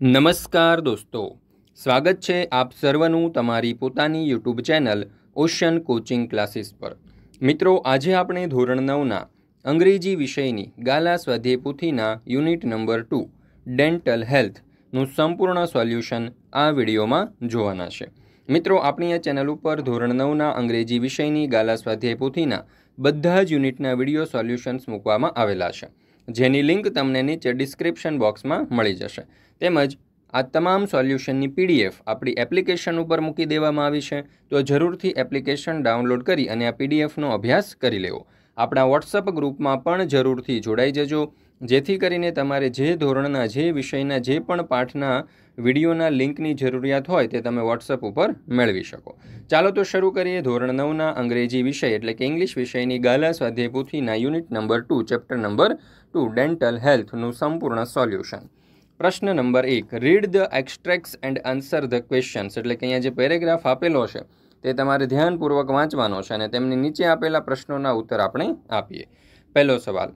નમસ્કાર દોસ્તો, સ્વાગત છે આપ સર્વનું તમારી પોતાની YouTube channel ocean coaching classes પર। મિત્રો, આજે આપણે ધોરણ 9ના અંગ્રેજી વિષયની ગાલા સ્વાધ્યાય પોથીના યુનિટ નંબર 2 ડેન્ટલ હેલ્થનું સંપૂર્ણ સોલ્યુશન આ વિડીયોમાં જોવાના છે। મિત્રો, આપણી આ ચેનલ ઉપર ધોરણ 9ના અંગ્રેજી વિષયની ગાલા સ્વાધ્યાય પોથીના બધા જ યુનિટના વિડીયો સોલ્યુશન્સ મૂકવામાં આવેલા છે, જેની લિંક તમને નીચે ડિસ્ક્રિપ્શન બોક્સમાં મળી જશે। તેમજ આ તમામ સોલ્યુશનની પીડીએફ આપણી એપ્લિકેશન ઉપર મૂકી દેવામાં આવી છે, તો જરૂરથી એપ્લિકેશન ડાઉનલોડ કરી અને આ પીડીએફનો અભ્યાસ કરી લેવો। આપણા વોટ્સઅપ ગ્રુપમાં પણ જરૂરથી જોડાઈ જજો, જેથી કરીને તમારે જે ધોરણના, જે વિષયના, જે પણ પાઠના વિડીયોના લિંકની જરૂરિયાત હોય તે તમે વોટ્સઅપ ઉપર મેળવી શકો। ચાલો તો શરૂ કરીએ ધોરણ 9ના અંગ્રેજી વિષય એટલે કે ઇંગ્લિશ વિષયની ગાલા સ્વાધ્યાય પોથીના unit number 2 chapter number 2 dental હેલ્થનું સંપૂર્ણ સોલ્યુશન। प्रश्न number 1, read the extracts and answer the questions एटले के अहींया जे पेरेग्राफ आपेलो छे ते तमारे ध्यानपूर्वक वांचवानो छे अने तेमनी नीचे आपेला प्रश्नोना उत्तर आपणे आपीए। पहलो सवाल,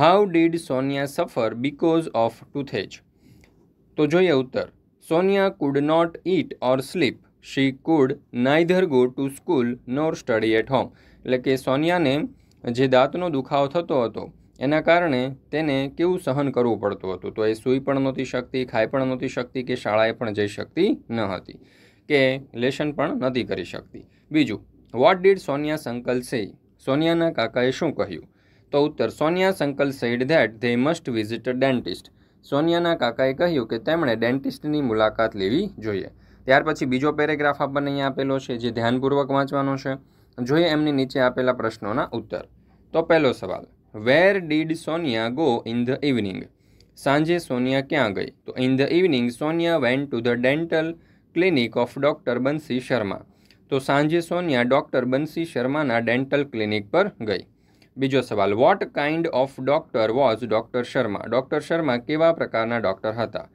how did Sonia suffer because of toothache? तो जोईए उत्तर, Sonia could not eat or sleep, she could neither go to school nor study at home. एटले के सोनिया ने जे दाँतनो दुखाव थतो हतो એના કારણે તેને કેવું સહન કરવું પડતું હતું, તો એ સૂઈ પણ નહોતી શકતી, ખાઈ પણ નહોતી શકતી કે શાળાએ પણ જઈ શકતી ન હતી કે લેશન પણ નથી કરી શકતી। બીજું, વોટ ડીડ સોનિયા સંકલ સે? સોનિયાના કાકાએ શું કહ્યું? તો ઉત્તર, Sonia uncle said that they must visit a dentist. સોનિયાના કાકાએ કહ્યું કે તેમણે ડેન્ટિસ્ટની મુલાકાત લેવી જોઈએ। ત્યાર પછી બીજો પેરેગ્રાફ આપણને અહીંયા આપેલો છે, જે ધ્યાનપૂર્વક વાંચવાનો છે। જોઈએ એમની નીચે આપેલા પ્રશ્નોના ઉત્તર। તો પહેલો સવાલ, Where did Sonia go in the evening? સાંજે સોનિયા ક્યાં ગઈ? તો in the evening Sonia went to the dental clinic of Doctor Bansi Sharma। તો સાંજે સોનિયા ડૉક્ટર બંસી શર્માના ડેન્ટલ ક્લિનિક પર ગઈ। બીજો સવાલ, What kind of doctor was Doctor Sharma? Doctor Sharma કેવા પ્રકારના ડૉક્ટર હતા?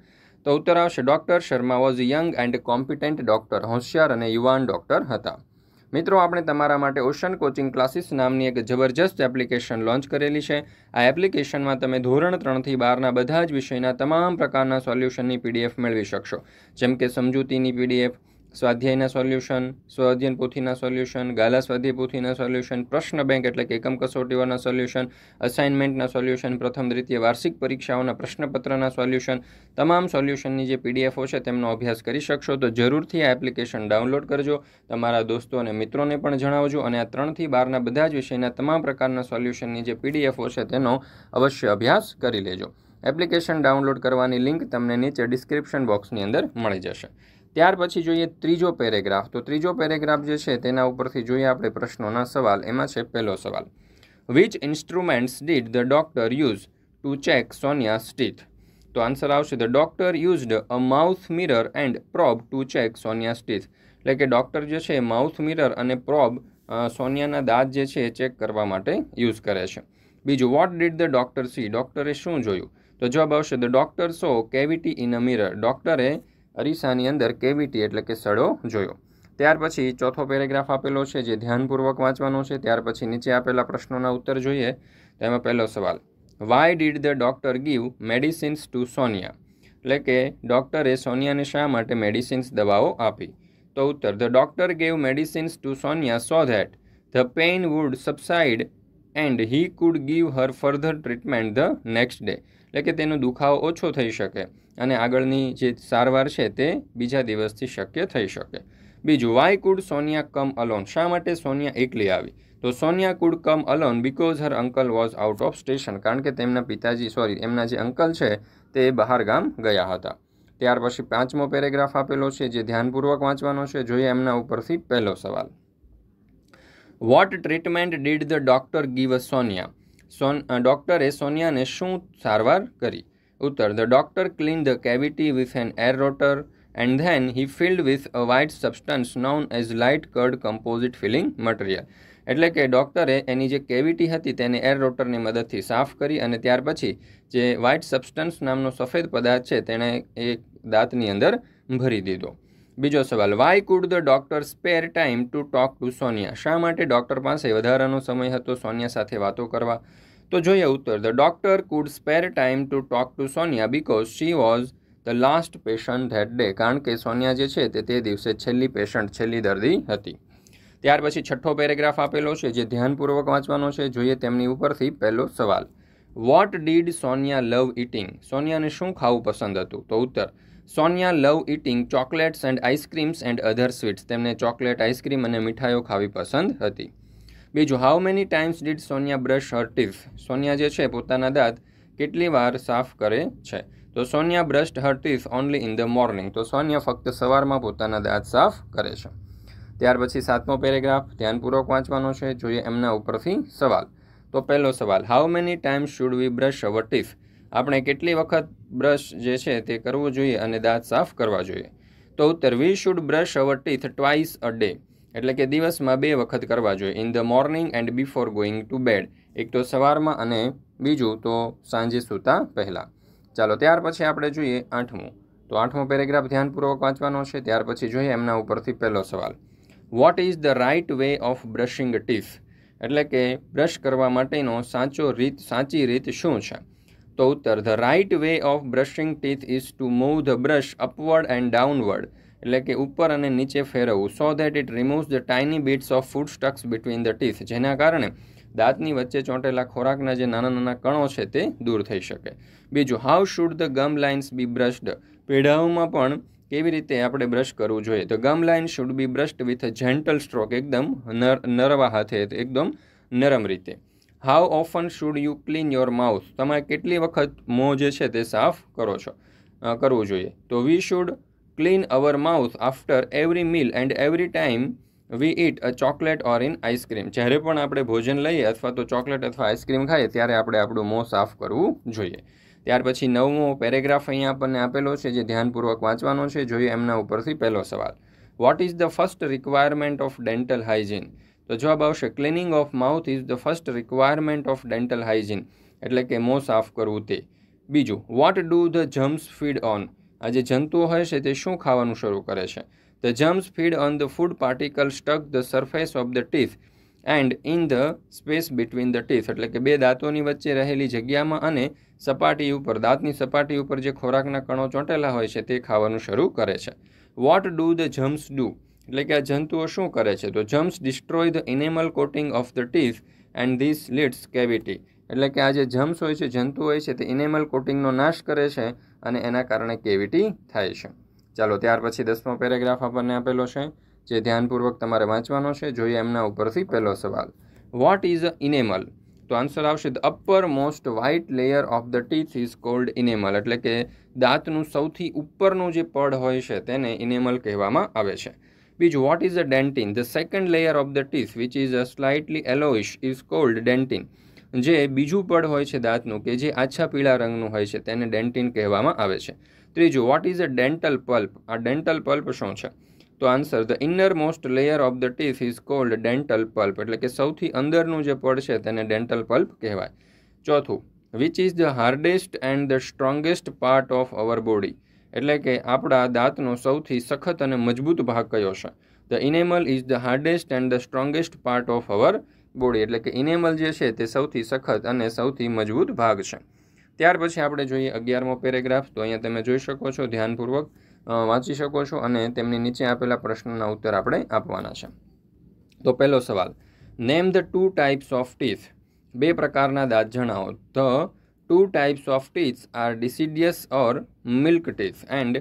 તો ઉત્તર આવશે, doctor Sharma was young and competent doctor. હોશિયાર અને યુવાન ડૉક્ટર હતા। મિત્રો, આપણે તમારા માટે ઓશન કોચિંગ ક્લાસીસ નામની એક જબરજસ્ત એપ્લિકેશન લોન્ચ કરેલી છે। આ એપ્લિકેશનમાં તમે ધોરણ 3થી 12ના બધા જ વિષયના તમામ પ્રકારના સોલ્યુશનની પીડીએફ મેળવી શકશો, જેમ કે સમજૂતીની પીડીએફ, સ્વાધ્યાયના સોલ્યુશન, સ્વાધ્યાય પોથીના સોલ્યુશન, ગાલા સ્વાધ્યાય પોથીના સોલ્યુશન, પ્રશ્ન બેંક એટલે કે એકમ કસોટીઓના સોલ્યુશન, અસાઇનમેન્ટના સોલ્યુશન, પ્રથમ દ્વિતીય વાર્ષિક પરીક્ષાઓના પ્રશ્નપત્રના સોલ્યુશન, તમામ સોલ્યુશનની જે પીડીએફો છે તેમનો અભ્યાસ કરી શકશો। તો જરૂરથી આ એપ્લિકેશન ડાઉનલોડ કરજો, તમારા દોસ્તો અને મિત્રોને પણ જણાવજો અને આ 3થી 12ના બધા જ વિષયના તમામ પ્રકારના સોલ્યુશનની જે પીડીએફો છે તેનો અવશ્ય અભ્યાસ કરી લેજો। એપ્લિકેશન ડાઉનલોડ કરવાની લિંક તમને નીચે ડિસ્ક્રિપ્શન બોક્સની અંદર મળી જશે। ત્યાર પછી જોઈએ ત્રીજો પેરેગ્રાફ। તો ત્રીજો પેરેગ્રાફ જે છે તેના ઉપરથી જોઈએ આપણે પ્રશ્નોના સવાલ। એમાં છે પહેલો સવાલ, which instruments did the doctor use to check Sonia's teeth? તો આન્સર આવશે, the doctor used a mouth mirror and probe to check Sonia's teeth. એટલે કે ડૉક્ટર જે છે માઉથ મિરર અને પ્રોબ સોનિયાના દાંત જે છે એ ચેક કરવા માટે યુઝ કરે છે। બીજું, what did the doctor see? ડૉક્ટરે શું જોયું? તો જવાબ આવશે, the doctor saw cavity in a mirror. ડૉક્ટરે અરીસાની અંદર કેવિટી એટલે કે સડો જોયો। ત્યાર પછી ચોથો પેરેગ્રાફ આપેલો છે, જે ધ્યાનપૂર્વક વાંચવાનો છે। ત્યાર પછી નીચે આપેલા પ્રશ્નોના ઉત્તર જોઈએ। તેમાં પહેલો સવાલ, why did the doctor give medicines to Sonia? એટલે કે ડૉક્ટરે સોનિયાને શા માટે મેડિસિન્સ દવાઓ આપી? તો ઉત્તર, the doctor gave medicines to Sonia so that the pain would subside and he could give her further treatment the next day. એટલે કે તેનો દુખાવો ઓછો થઈ શકે અને આગળની જે સારવાર છે તે બીજા દિવસથી શક્ય થઈ શકે। બીજું, why could Sonia come alone? શા માટે સોનિયા એકલી આવી? તો Sonia could come alone because her uncle was out of station. કારણ કે તેમના પિતાજી, સોરી, એમના જે અંકલ છે તે બહાર ગામ ગયા હતા। ત્યાર પછી પાંચમો પેરેગ્રાફ આપેલો છે, જે ધ્યાનપૂર્વક વાંચવાનો છે। જોઈએ એમના ઉપરથી પહેલો સવાલ, what treatment did the doctor give a Sonia? ડૉક્ટરે સોનિયાને શું સારવાર કરી? ઉત્તર, the doctor clean the cavity with an air rotor and then he filled with a white substance known as light cured composite filling material. એટલે કે ડૉક્ટરે એની જે કેવિટી હતી તેને એર રોટરની મદદથી સાફ કરી અને ત્યાર પછી જે વ્હાઇટ સબસ્ટન્સ નામનો સફેદ પદાર્થ છે તેણે એ દાંતની અંદર ભરી દીધો। બીજો સવાલ, why could the doctor spare time to talk to Sonia? શા માટે ડૉક્ટર પાસે વધારાનો સમય હતો સોનિયા સાથે વાતો કરવા? તો જોઈએ ઉત્તર, the doctor could spare time to talk to Sonia because she was the last patient that day, કારણ કે સોનિયા જે છે તે દિવસે છેલ્લી પેશન્ટ, છેલ્લી દર્દી હતી. ત્યાર પછી છઠ્ઠો પેરેગ્રાફ આપેલો છે જે ધ્યાનપૂર્વક વાંચવાનો છે. જોઈએ તેમની ઉપરથી પહેલો સવાલ, what did Sonia love eating, સોનિયાને શું ખાવું પસંદ હતું? તો ઉત્તર, Sonia love eating chocolates and ice creams and other sweets, તેમને ચોકલેટ, આઈસ્ક્રીમ અને મીઠાઈઓ ખાવી પસંદ હતી. બીજું, how many times did Sonia brush her teeth, Sonia જે છે પોતાના દાંત કેટલી વાર સાફ કરે છે? તો Sonia brushed her teeth only in the morning, તો સોનિયા ફક્ત સવારમાં પોતાના દાંત સાફ કરે છે. ત્યાર પછી સાતમો પેરેગ્રાફ ધ્યાનપૂર્વક વાંચવાનો છે. જોઈએ એમના ઉપરથી સવાલ. તો પહેલો સવાલ, how many times should we brush our teeth, આપણે કેટલી વખત બ્રશ જે છે તે કરવું જોઈએ અને દાંત સાફ કરવા જોઈએ? તો ઉત્તર, we should brush our teeth twice a day, એટલે કે દિવસમાં બે વખત કરવા જોઈએ. In the morning and before going to bed, એક તો સવારમાં અને બીજું તો સાંજે સૂતા પહેલાં. ચાલો ત્યાર પછી આપણે જોઈએ આઠમું. તો આઠમો પેરેગ્રાફ ધ્યાનપૂર્વક વાંચવાનો છે. ત્યાર પછી જોઈએ એમના ઉપરથી પહેલો સવાલ, what is the right way of brushing teeth, એટલે કે બ્રશ કરવા માટેનો સાચી રીત શું છે? તો ઉત્તર, the right way of brushing teeth is to move the brush upward and downward, એટલે કે ઉપર અને નીચે ફેરવવું, so that it removes the tiny bits of food stucks between the teeth, જેના કારણે દાંતની વચ્ચે ચોંટેલા ખોરાકના જે નાના નાના કણો છે તે દૂર થઈ શકે. બીજું, how should the gum lines be brushed, પેઢાઓમાં પણ કેવી રીતે આપણે બ્રશ કરવું જોઈએ? તો gum line should be brushed with a gentle stroke, એકદમ નરવા હાથે, એકદમ નરમ રીતે. How often should you clean your mouth, તમે કેટલી વખત મોં જે છે તે સાફ કરવું જોઈએ? તો we should clean our mouth after every meal and every time we eat a chocolate or an ice cream, જ્યારે પણ આપણે ભોજન લઈએ અથવા તો ચોકલેટ અથવા આઈસ્ક્રીમ ખાઈએ ત્યારે આપણે આપણું મોં સાફ કરવું જોઈએ. ત્યાર પછી નવમો પેરેગ્રાફ અહીંયા આપણને આપેલો છે જે ધ્યાનપૂર્વક વાંચવાનો છે. જોઈએ એમના ઉપરથી પહેલો સવાલ, what is the first requirement of dental hygiene, તો જવાબ આવશે cleaning of mouth is the first requirement of dental hygiene, એટલે કે મોં સાફ કરવું તે. બીજું, what do the germs feed on, આ જે જંતુઓ હોય છે તે શું ખાવાનું શરૂ કરે છે? The germs feed on the food particle stuck the surface of the teeth and in the space between the teeth, એટલે કે બે દાંતોની વચ્ચે રહેલી જગ્યામાં અને સપાટી ઉપર, દાંતની સપાટી ઉપર જે ખોરાકના કણો ચોંટેલા હોય છે તે ખાવાનું શરૂ કરે છે. What do the germs do, એટલે કે આ જંતુઓ શું કરે છે? તો germs destroy the enamel coating of the teeth and this leads cavity, એટલે કે આ જે જમ્સ હોય છે, જંતુ હોય છે તે ઇનેમલ કોટિંગનો નાશ કરે છે અને એના કારણે કેવિટી થાય છે. ચાલો ત્યાર પછી 10મો પેરેગ્રાફ આપણને આપેલો છે જે ધ્યાનપૂર્વક તમારે વાંચવાનો છે. જોઈએ એમના ઉપરથી પહેલો સવાલ, વોટ ઇઝ ઇનેમલ, તો આન્સર આવશે the upper most white layer of the teeth is called enamel, એટલે કે દાંતનું સૌથી ઉપરનું જે પડ હોય છે તેને ઇનેમલ કહેવામાં આવે છે. બીજું, what is a dentin, the second layer of the teeth which is a slightly yellowish is called dentin, જે બીજું પડ હોય છે દાંતનું કે જે આછા પીળા રંગનું હોય છે તેને ડેન્ટિન કહેવામાં આવે છે. ત્રીજું, what is a dental pulp, આ ડેન્ટલ પલ્પ શું છે? તો answer, the inner most layer of the teeth is called dental pulp, એટલે કે સૌથી અંદરનું જે પડ છે તેને ડેન્ટલ પલ્પ કહેવાય. ચોથું, which is the hardest and the strongest part of our body, એટલે કે આપણા દાંતનો સૌથી સખત અને મજબૂત ભાગ કયો છે? The enamel is the hardest and the strongest part of our body, એટલે કે ઇનેમલ જે છે તે સૌથી સખત અને સૌથી મજબૂત ભાગ છે. ત્યાર પછી આપણે જોઈએ 11મો પેરેગ્રાફ. તો અહીંયા તમે જોઈ શકો છો, ધ્યાનપૂર્વક વાંચી શકો છો અને તેમની નીચે આપેલા પ્રશ્નોના ઉત્તર આપણે આપવાના છે. તો પહેલો સવાલ, name the two types of teeth, બે પ્રકારના દાંત જણાવો. The two types of teeth are deciduous or milk teeth and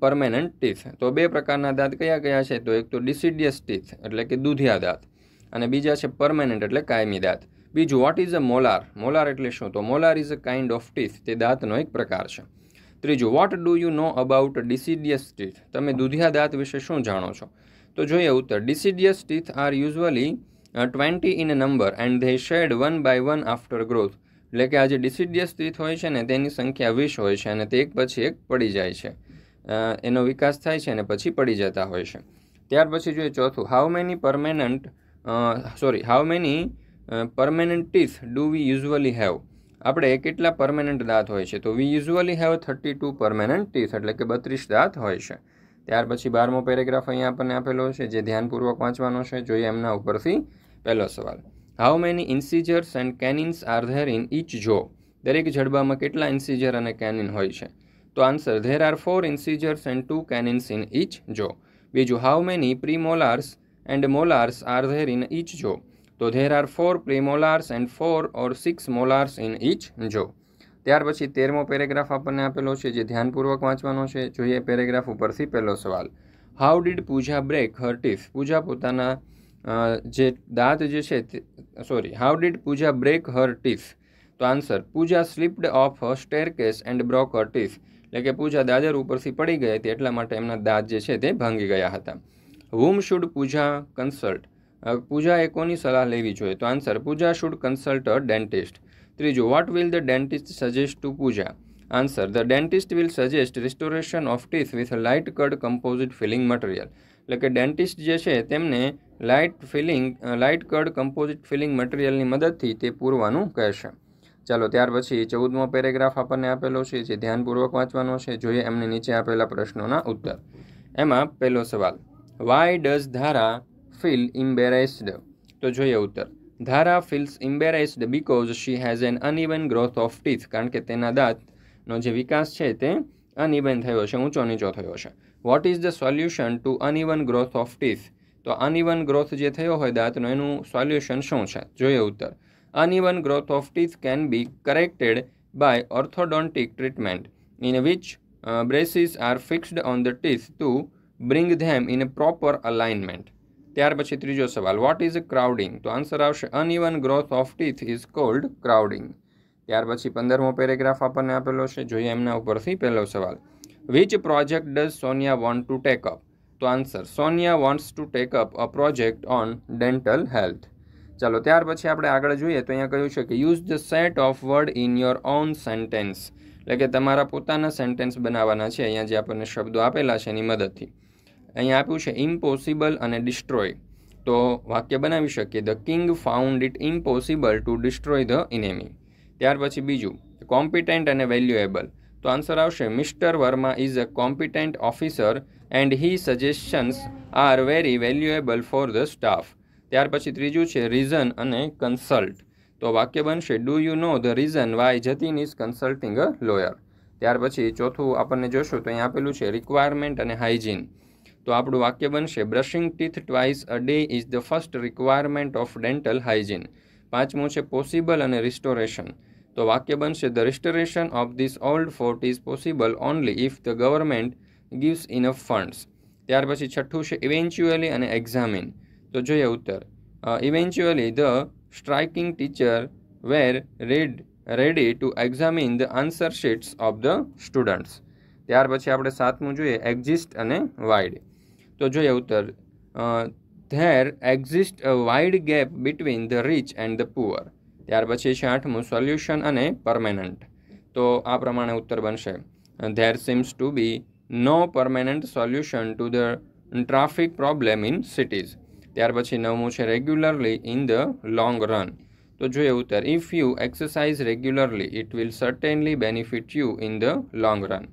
permanent teeth, તો બે પ્રકારના દાંત કયા કયા છે? તો એક તો ડિસિડિયસ ટીથ, એટલે કે દૂધિયા દાંત, અને બીજા છે પરમેનન્ટ, એટલે કાયમી દાંત. બીજું, what is a molar, molar એટલે શું? તો molar is a kind of teeth, તે દાંતનો એક પ્રકાર છે. ત્રીજું, what do you know about deciduous teeth, તમે દૂધિયા દાંત વિશે શું જાણો છો? તો જોઈએ ઉત્તર, deciduous teeth are usually 20 in a number and they shed one by one after growth, એટલે કે આ જે ડિસિડિયસ ટીથ હોય છે ને તેની સંખ્યા 20 હોય છે અને તે એક પછી એક પડી જાય છે, એનો વિકાસ થાય છે અને પછી પડી જતા હોય છે. ત્યાર પછી જોઈએ ચોથું, how many permanent teeth do we usually have, આપણે કેટલા પરમેનન્ટ દાંત હોય છે? તો we usually have 32 permanent teeth, એટલે કે 32 દાંત હોય છે. ત્યાર પછી 12મો પેરેગ્રાફ અહીંયા આપણને આપેલો છે જે ધ્યાનપૂર્વક વાંચવાનો છે. જોઈએ એમના ઉપરથી પહેલો સવાલ, how many incisors and canines are there in each jaw, દરેક જડબામાં કેટલા ઇન્સિજર અને કેનિન હોય છે? To answer, there are 4 incisors and 2 canines in each jaw. Biju, how many premolars and molars are there in each jaw? So there are 4 premolars and 4 or 6 molars in each jaw. ત્યાર પછી 13મો paragraph આપણને આપેલો છે જે ધ્યાનપૂર્વક વાંચવાનો છે. જોઈએ પેરેગ્રાફ ઉપરથી પહેલો સવાલ. How did Pooja break her teeth? Pooja પોતાના જે દાંત જે છે how did Pooja break her teeth? તો answer, Pooja slipped off a staircase and broke her teeth. એટલે કે પૂજા દાદર ઉપરથી પડી ગઈ હતી એટલા માટે એમના દાંત જે છે તે ભાંગી ગયા હતા. Whom should Pooja consult? પૂજાએ કોની સલાહ લેવી જોઈએ? તો answer, Pooja should consult a dentist. ત્રીજું, what will the dentist suggest to Pooja? Answer, the dentist will suggest restoration of teeth with light cured composite filling material. એટલે કે ડેન્ટિસ્ટ જે છે તેમને લાઇટ કડ કમ્પોઝિટ ફિલિંગ મટીરિયલની મદદથી તે પૂરવાનું કહેશે. ચાલો, ત્યાર પછી 14મો પેરેગ્રાફ આપણને આપેલો છે જે ધ્યાનપૂર્વક વાંચવાનો છે. જોઈએ એમને નીચે આપેલા પ્રશ્નોના ઉત્તર. એમાં પહેલો સવાલ, why does Dhara feel embarrassed? તો જોઈએ ઉત્તર, Dhara feels embarrassed because she has an uneven growth of teeth. કારણ કે તેના દાંતનો જે વિકાસ છે તે અનઇવન થયો છે, ઊંચો નીચો થયો છે. What is the solution to uneven growth of teeth? તો અનઇવન ગ્રોથ જે થયો હોય દાંતનો એનું સોલ્યુશન શું છે? જોઈએ ઉત્તર, uneven growth of teeth can be corrected by orthodontic treatment in which braces are fixed on the teeth to bring them in proper alignment. ત્યાર પછી ત્રીજો સવાલ, વોટ ઇઝ ક્રાઉડિંગ? તો આન્સર આવશે, uneven growth of teeth is called crowding. ત્યાર પછી 15મો paragraph આપણને આપેલો છે. જોઈએ એમના ઉપરથી પહેલો સવાલ, which project does Sonia want to take up? તો answer, Sonia wants to take up a project on dental health. ચાલો, ત્યાર પછી આપણે આગળ જોઈએ તો અહીંયા કહ્યું છે કે use the set of word in your own sentence. એટલે કે તમારા પોતાના સેન્ટેન્સ બનાવવાના છે. અહીંયા જે આપણને શબ્દો આપેલા છે એની મદદથી અહીંયા આપ્યું છે ઇમ્પોસિબલ અને ડિસ્ટ્રોય. તો વાક્ય બનાવી શકીએ, the king found it impossible to destroy the enemy. ત્યાર પછી બીજું, કોમ્પિટન્ટ અને વેલ્યુએબલ. તો આન્સર આવશે, mister Verma is a competent officer and he suggestions are very valuable for the staff. ત્યાર પછી ત્રીજું છે રીઝન અને કન્સલ્ટ. તો વાક્ય બનશે, do you know the reason why Jatin is consulting a lawyer. ત્યાર પછી ચોથું આપણને જોશું તો અહીંયા આપેલું છે રિક્વાયરમેન્ટ અને હાઇજીન. તો આપણું વાક્ય બનશે, brushing teeth twice a day is the first requirement of dental hygiene. પાંચમું છે પોસિબલ અને રિસ્ટોરેશન. તો વાક્ય બનશે, the restoration of this old fort is possible only if the government gives enough funds. ત્યાર પછી છઠ્ઠું છે ઇવેન્ચ્યુઅલી અને એક્ઝામિન. તો જોઈએ ઉત્તર, eventually the striking teacher were ready to examine the answer sheets of the students. ત્યાર પછી આપણે 7મું જોઈએ એક્ઝિસ્ટ અને વાઇડ. તો જોઈએ ઉત્તર, there exist a wide gap between the rich and the poor. ત્યાર પછી છે 8મું સોલ્યુશન અને પરમેનન્ટ. તો આ પ્રમાણે ઉત્તર બનશે, there seems to be no permanent solution to the traffic problem in cities. ત્યાર પછી 9મું છે regularly in the long run. તો જોઈએ ઉત્તર, if you exercise regularly it will certainly benefit you in the long run.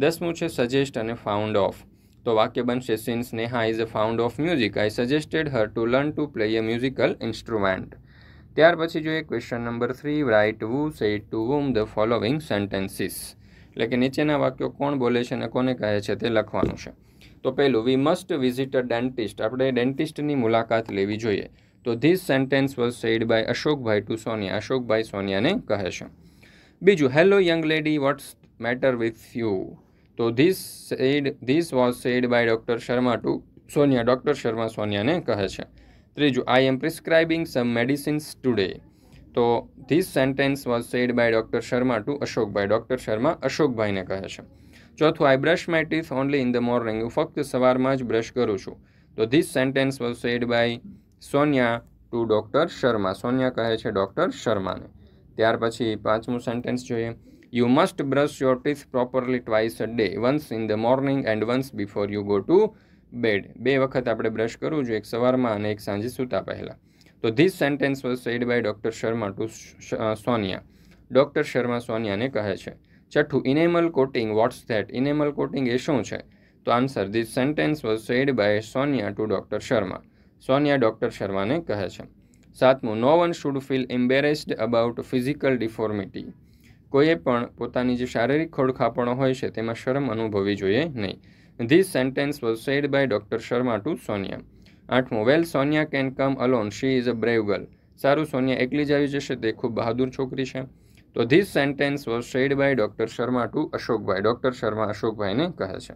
10મું છે suggest અને ફાઉન્ડ ઓફ. તો વાક્ય બનશે, since Neha is a found of music I suggested her to learn to play a musical instrument. ત્યાર પછી જોઈએ question number 3, write who said to whom the following sentences. એટલે કે નીચેના વાક્યો કોણ બોલે છે અને કોને કહે છે તે લખવાનું છે. તો પહેલું, we must visit a dentist. આપણે ડેન્ટિસ્ટની મુલાકાત લેવી જોઈએ. તો this sentence was said by Ashokbhai to Sonia. Ashokbhai સોનિયાને કહે છે. બીજું, hello young lady, what's matter with you? તો this was said by doctor Sharma to Sonia. Doctor Sharma સોનિયાને કહે છે. ત્રીજું, I am prescribing some medicines today. તો this sentence was said by doctor Sharma to Ashokbhai. Doctor Sharma અશોકભાઈને કહે છે. ચોથું, I brush my teeth only in the morning. હું ફક્ત સવારમાં જ બ્રશ કરું છું. તો this sentence was said by Sonia to doctor Sharma. Sonia કહે છે ડૉક્ટર શર્માને. ત્યાર પછી 5મું સેન્ટેન્સ જોઈએ, You must brush your teeth properly twice a day, once in the morning and once before you go to bed. બે વખત આપણે બ્રશ કરવું જોઈએ, એક સવારમાં અને એક સાંજે સૂતા પહેલાં. તો this sentence was said by doctor Sharma to Sonia. Doctor Sharma સોનિયાને કહે છે. છઠ્ઠું, enamel coating, what's that? Enamel coating એ શું છે? તો answer, this sentence was said by Sonia to doctor Sharma. Sonia doctor શર્માને કહે છે. 7મું, no one should feel embarrassed about physical deformity. કોઈએ પણ પોતાની જે શારીરિક ખોડખાપણો હોય છે તેમાં શરમ અનુભવવી જોઈએ નહીં. This sentence was said by Dr. Sharma to Sonia. 8મો, well, Sonia can come alone. She is a brave girl. સારું, સોનિયા એકલી જ આવી જશે, તે ખૂબ બહાદુર છોકરી છે. તો This sentence was said by Dr. Sharma to Ashok Bhai. Dr. Sharma અશોકભાઈને કહે છે.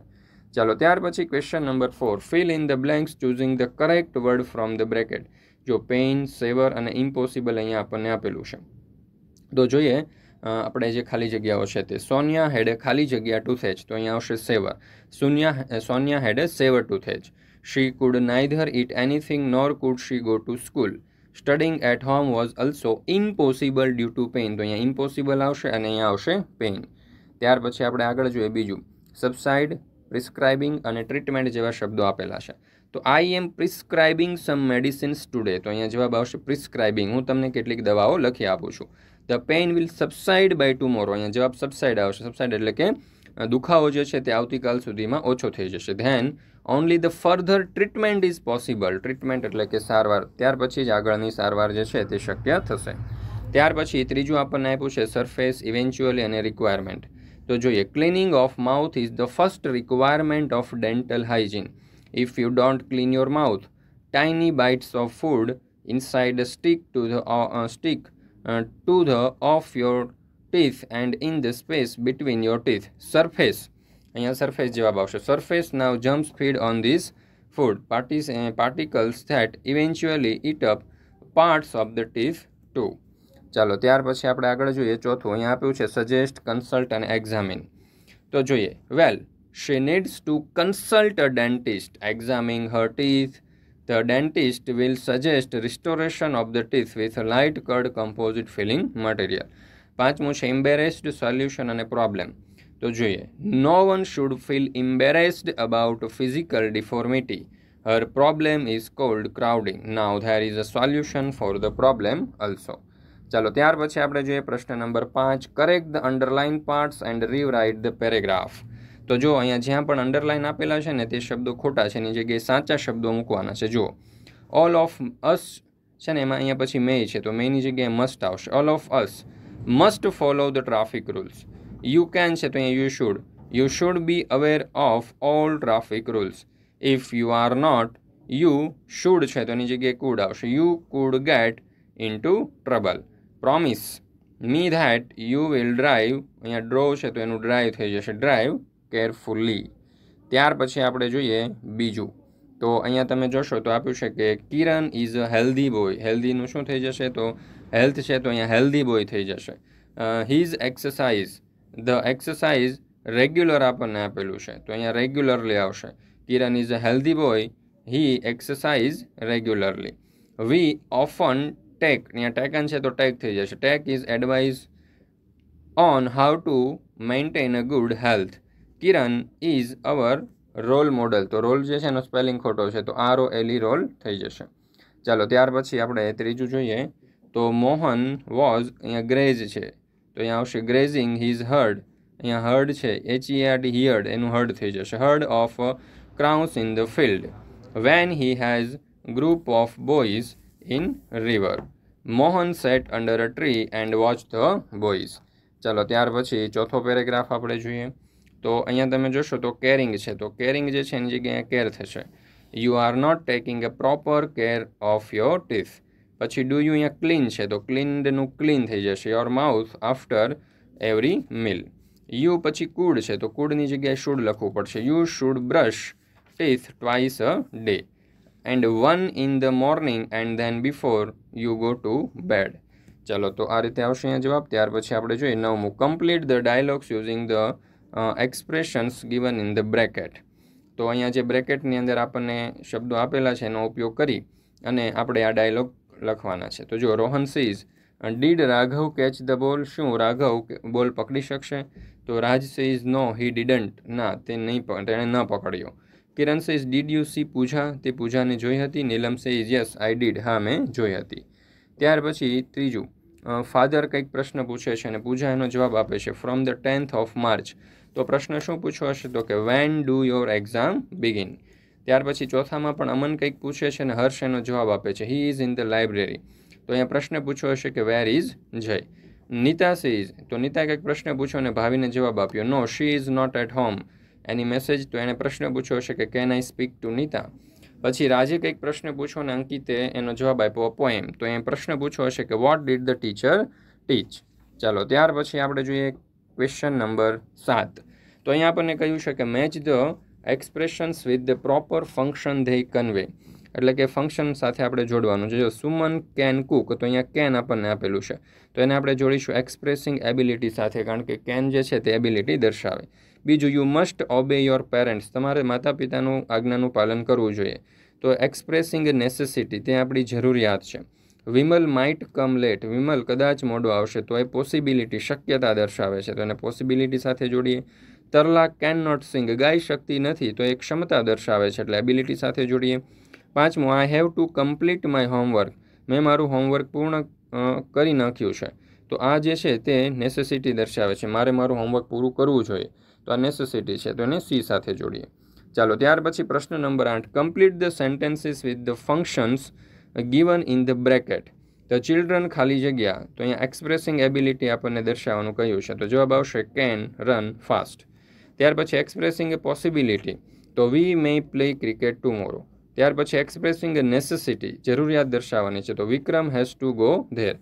ચાલો ત્યાર પછી question number 4. Fill in the blanks choosing the correct word from the bracket. જો પેઇન, સેવર અને ઇમ્પોસિબલ અહીંયા આપણને આપેલું છે. તો જોઈએ આપણે જે ખાલી જગ્યાઓ છે તે. સોનિયા હેડે ખાલી જગ્યા ટૂથેચ, તો અહીંયા આવશે severe. Sonia had a severe toothache. She could neither it anything nor could she go to school. Studying at home was also impossible due to pain, તો અહીંયા ઇમ્પોસિબલ આવશે અને અહીંયા આવશે પેઇન. ત્યાર પછી આપણે આગળ જોઈએ બીજું. સબસાઇડ, પ્રિસ્ક્રાઇબિંગ અને ટ્રીટમેન્ટ જેવા શબ્દો આપેલા છે. તો આઈ am prescribing some medicines today, તો અહીંયા જવાબ આવશે પ્રિસ્ક્રાઇબિંગ. હું તમને કેટલીક દવાઓ લખી આપું છું. The pain will subside by tomorrow, અહીંયા જવાબ સબસાઇડ આવશે. સબસાઇડ એટલે કે દુખાવો જે છે તે આવતીકાલ સુધીમાં ઓછો થઈ જશે. Then only the further treatment is possible, treatment એટલે કે સારવાર. ત્યાર પછી જ આગળની સારવાર જે છે તે શક્ય થશે. ત્યાર પછી ત્રીજું આપણને આપ્યું છે સરફેસ, ઇવેન્ચ્યુઅલી અને રિક્વાયરમેન્ટ. તો જોઈએ cleaning of mouth is the first requirement of dental hygiene. If you don't clean your mouth, tiny bites of food inside stick to the of your teeth and in the space between your teeth. Surface, અહીંયા surface જવાબ આવશે. Surface now jumps feed on this food particles that eventually eat up parts of the teeth too. ચાલો ત્યાર પછી આપણે આગળ જોઈએ ચોથું. અહીંયા આપ્યું છે suggest, consult and examine. તો જોઈએ well, she needs to consult a dentist. Examining her teeth, the dentist will suggest restoration of the teeth with a light curd composite filling material. 5મો છે embarrassed, solution અને problem. તો જોઈએ no one should feel embarrassed about physical deformity. Her problem is called crowding. Now there is a solution for the problem also. ચાલો ત્યાર પછી આપણે જોઈએ પ્રશ્ન નંબર 5. Correct the underlined parts and rewrite the paragraph. તો જો અહીંયા જ્યાં પણ અંડરલાઇન આપેલા છે ને તે શબ્દો ખોટા છે, એની જગ્યાએ સાચા શબ્દો મૂકવાના છે. જો ઓલ ઓફ અસ છે ને એમાં અહીંયા પછી મે છે, તો મેની જગ્યાએ મસ્ટ આવશે. All of us must follow the traffic rules. You can છે તો અહીંયા you should be aware of all traffic rules. If you are not, you should છે તો એની જગ્યાએ કુડ આવશે. You could get in two trouble. Promise me that you will drive, અહીંયા draw છે તો એનું ડ્રાઈવ થઈ જશે. Drive carefully. ત્યાર પછી આપણે જોઈએ બીજું. તો અહીંયા તમે જોશો તો આપ્યું છે કે Kiran is a healthy boy. હેલ્ધીનું શું થઈ જશે, તો હેલ્થ છે તો અહીંયા હેલ્ધી બોય થઈ જશે. His exercise, the exercise regular આપણને આપેલું છે, તો અહીંયા રેગ્યુલરલી આવશે. Kiran is a healthy boy, he exercise regularly. We often take, અહીંયા ટેકન છે તો ટેક થઈ જશે. Take is advise on how to maintain a good health. Kiran is our role model, તો રોલ જે છે એનો સ્પેલિંગ ખોટો છે, તો ROLE રોલ થઈ જશે. ચાલો ત્યાર પછી આપણે ત્રીજું જોઈએ. તો મોહન વોઝ, અહીંયા ગ્રેઝ છે તો અહીંયા આવશે ગ્રેઝિંગ. હિઝ હર્ડ, અહીંયા હર્ડ છે HERD, હિયર્ડ, એનું હર્ડ થઈ જશે. Herd of crowns in the field when he has group of boys in river. Mohan set under a tree and watch the boys. ચાલો ત્યાર પછી ચોથો પેરેગ્રાફ આપણે જોઈએ. તો અહીંયા તમે જોશો તો કેરિંગ છે, તો કેરિંગ જે છે એની જગ્યાએ કેર થશે. You are not taking a proper care of your teeth. પછી ડુ યુ અહીંયા ક્લીન છે તો ક્લીનનું ક્લીન થઈ જશે. Your mouth after every meal. You પછી કુડ છે તો કુડની જગ્યાએ શુડ લખવું પડશે. You should brush teeth twice a day and one in the morning and then before you go to bed. ચાલો તો આ રીતે આવશે અહીંયા જવાબ. ત્યાર પછી આપણે જોઈએ 9મું. Complete the dialogues using the expressions given in the bracket. તો અહીંયા જે બ્રેકેટની અંદર આપણને શબ્દો આપેલા છે એનો ઉપયોગ કરી અને આપણે આ ડાયલોગ લખવાના છે. તો જો Rohan seize did Raghav catch the ball. શું રાઘવ બોલ પકડી શકશે? તો રાજ સીઝ નો હી ડીડન્ટ, ના તે નહીં, તેણે ન પકડ્યો. Kiran says did you see પૂજા, તે પૂજાને જોઈ હતી. Neelam says yes I did, હા મેં જોઈ હતી. ત્યાર પછી ત્રીજું. ફાધર કંઈક પ્રશ્ન પૂછે છે અને પૂજા એનો જવાબ આપે છે from the 10th of March. તો પ્રશ્ન શું પૂછ્યો હશે, તો કે when do your exam begin. ત્યાર પછી ચોથામાં પણ અમન કંઈક પૂછે છે અને હર્ષ એનો જવાબ આપે છે he is in the library. તો અહીંયા પ્રશ્ન પૂછ્યો હશે કે where is Jay. Nita says, तो नीता का एक प्रश्न पूछो ने भावी ने जवाब आप्यो. No, she is not at home. Any message तो एने प्रश्न पूछो छे के can I speak to Nita. પછી રાજે કંઈક પ્રશ્ન પૂછો ને અંકિતે એનો જવાબ આપ્યો પોએમ. તો એ પ્રશ્ન પૂછો હશે કે what did the teacher teach. ચાલો ત્યાર પછી આપણે જોઈએ ક્વેશ્ચન નંબર 7. તો અહીંયા આપણને કહ્યું છે કે match the expressions with the proper function they convey. એટલે કે ફંક્શન સાથે આપણે જોડવાનું છે. જો સુમન કેન કુક, તો અહીંયા કેન આપણને આપેલું છે, તો એને આપણે જોડીશું એક્સપ્રેસિંગ એબિલિટી સાથે, કારણ કે કેન જે છે તે એબિલિટી દર્શાવે. બીજું, you must obey your parents, તમારે માતા પિતાનું આજ્ઞાનું પાલન કરવું જોઈએ. તો એક્સપ્રેસિંગ નેસેસિટી, તે આપણી જરૂરિયાત છે. Vimal might come late, Vimal કદાચ મોડો આવશે, તો એ પોસિબિલિટી શક્યતા દર્શાવે છે, તો એને પોસિબિલિટી સાથે જોડીએ. તરલા કેન નોટ સિંગ, ગાઈ શકતી નથી, તો એ ક્ષમતા દર્શાવે છે, એટલે એબિલિટી સાથે જોડીએ. પાંચમું, I have to complete my homework, મેં મારું હોમવર્ક પૂર્ણ કરી નાખ્યું છે, તો આ જે છે તે નેસેસિટી દર્શાવે છે, મારે મારું હોમવર્ક પૂરું કરવું જોઈએ, તો આ નેસેસિટી છે, તો એને સી સાથે જોડીએ. ચાલો ત્યાર પછી પ્રશ્ન number 8. Complete the sentences with the functions given in the bracket. The children ખાલી જગ્યા, તો અહીંયા એક્સપ્રેસિંગ એબિલિટી આપણને દર્શાવવાનું કહ્યું છે, તો જવાબ આવશે કેન રન ફાસ્ટ. ત્યાર પછી એક્સપ્રેસિંગ પોસિબિલિટી, તો we may play cricket tomorrow. ત્યાર પછી એક્સપ્રેસિંગ નેસેસિટી, જરૂરિયાત દર્શાવવાની છે, તો Vikram has to go there.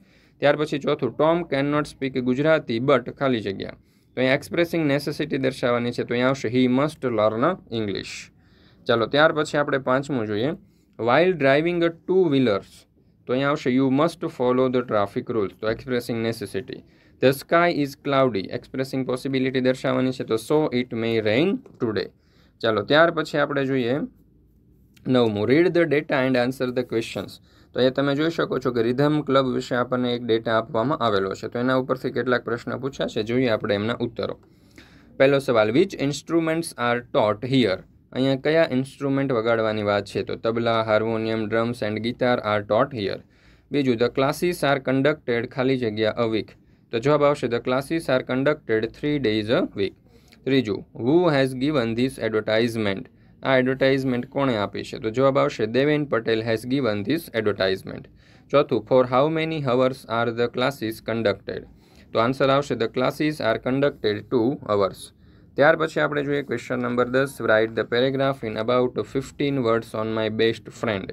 ત્યાર પછી ચોથું, Tom can not speak Gujarati but ખાલી જગ્યા, તો અહીં એક્સપ્રેસિંગ નેસેસિટી દર્શાવવાની છે, તો અહીં આવશે હી મસ્ટ લર્ન ઇંગ્લિશ. ચાલો ત્યાર પછી આપણે પાંચમું જોઈએ. While driving a two wheelers, તો અહીં આવશે you must follow the traffic rules, તો expressing necessity. The sky is cloudy, expressing possibility દર્શાવવાની છે, તો so it may rain today. ચાલો ત્યાર પછી આપણે જોઈએ નવમું. Read the data and answer the questions. તો એ તમે જોઈ શકો છો કે રિધમ ક્લબ વિશે આપણને એક ડેટા આપવામાં આવેલો છે, તો એના ઉપરથી કેટલાક પ્રશ્ન પૂછાશે, જોઈએ આપણે એમના ઉત્તરો. પહેલો સવાલ, which instruments are taught here. અહીંયા કયા ઇન્સ્ટ્રુમેન્ટ વગાડવાની વાત છે, તો tabla, harmonium, drums and guitar are taught here. બીજું, ધ ક્લાસીસ આર કન્ડક્ટેડ ખાલી જગ્યા અ વીક, તો જવાબ આવશે the classes are conducted 3 days a week. ત્રીજું, who has given this advertisement, આ એડવર્ટાઇઝમેન્ટ કોણે આપી છે, તો જવાબ આવશે Deven Patel has given this advertisement. ચોથું, for how many hours are the classes conducted, તો આન્સર આવશે the classes are conducted 2 hours. ત્યાર પછી આપણે જોઈએ question number 10. Write the paragraph in about 15 words on my best friend.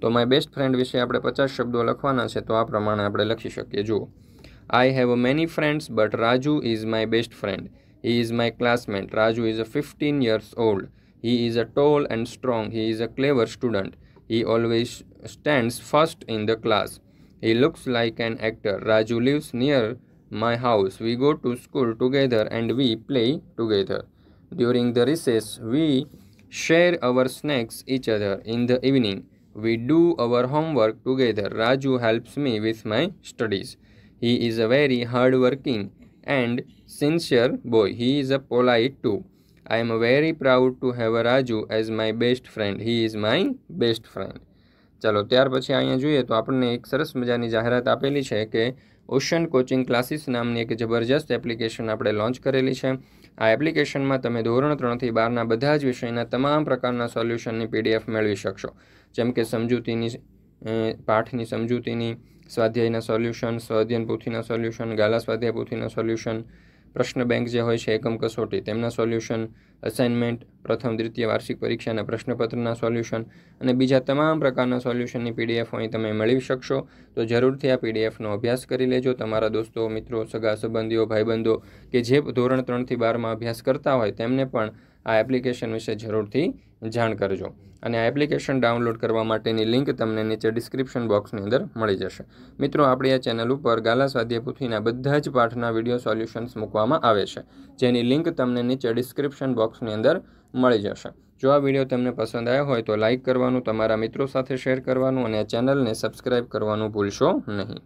તો માય બેસ્ટ ફ્રેન્ડ વિશે આપણે 50 શબ્દો લખવાના છે, તો આ પ્રમાણે આપણે લખી શકીએ. જુઓ, I have many friends but Raju is my best friend, he is my classmate, Raju is 15 years old, he is a tall and strong, he is a clever student, he always stands first in the class, he looks like an actor, Raju lives near my house, we go to school together and we play together, during the recess we share our snacks each other, in the evening we do our homework together, Raju helps me with my studies, he is a very hardworking and sincere boy, he is a polite too. I am very proud to have Raju as my best friend. He is my best friend. ચાલો ત્યાર પછી અહીંયા જોઈએ તો આપણને એક સરસ મજાની જાહેરાત આપેલી છે કે ઓશન કોચિંગ ક્લાસીસ નામની એક જબરજસ્ત એપ્લિકેશન આપણે લોન્ચ કરેલી છે. આ એપ્લિકેશનમાં તમે ધોરણ 3થી 12ના બધા જ વિષયના તમામ પ્રકારના સોલ્યુશનની પીડીએફ મેળવી શકશો, જેમ કે પાઠની સમજૂતીની, સ્વાધ્યાયના સોલ્યુશન, સ્વાધ્યાયન પોથીના સોલ્યુશન, ગાલા સ્વાધ્યાય પોથીના સોલ્યુશન, પ્રશ્ન બેંક જે હોય છે એકમ કસોટી તેમના સોલ્યુશન, અસાઇનમેન્ટ, પ્રથમ દ્વિતીય વાર્ષિક પરીક્ષાના પ્રશ્નપત્રના સોલ્યુશન અને બીજા તમામ પ્રકારના સોલ્યુશનની પીડીએફ અહીં તમે મેળવી શકશો. તો જરૂરથી આ પીડીએફનો અભ્યાસ કરી લેજો. તમારા દોસ્તો, મિત્રો, સગા સંબંધીઓ, ભાઈબંધો કે જે ધોરણ 3થી 12માં અભ્યાસ કરતા હોય તેમને પણ આ એપ્લિકેશન વિશે જરૂરથી જાણ કરજો. અને આ એપ્લિકેશન ડાઉનલોડ કરવા માટેની લિંક તમને નીચે ડિસ્ક્રિપ્શન બોક્સની અંદર મળી જશે. મિત્રો, આપણી આ ચેનલ ઉપર ગાલા સ્વાધ્યાય પોથીના બધા જ પાઠના વિડીયો સોલ્યુશન્સ મૂકવામાં આવે છે, જેની લિંક તમને નીચે ડિસ્ક્રિપ્શન બોક્સની અંદર મળી જશે. જો આ વિડીયો તમને પસંદ આવ્યો હોય તો લાઇક કરવાનું, તમારા મિત્રો સાથે શેર કરવાનું અને આ ચેનલને સબસ્ક્રાઈબ કરવાનું ભૂલશો નહીં.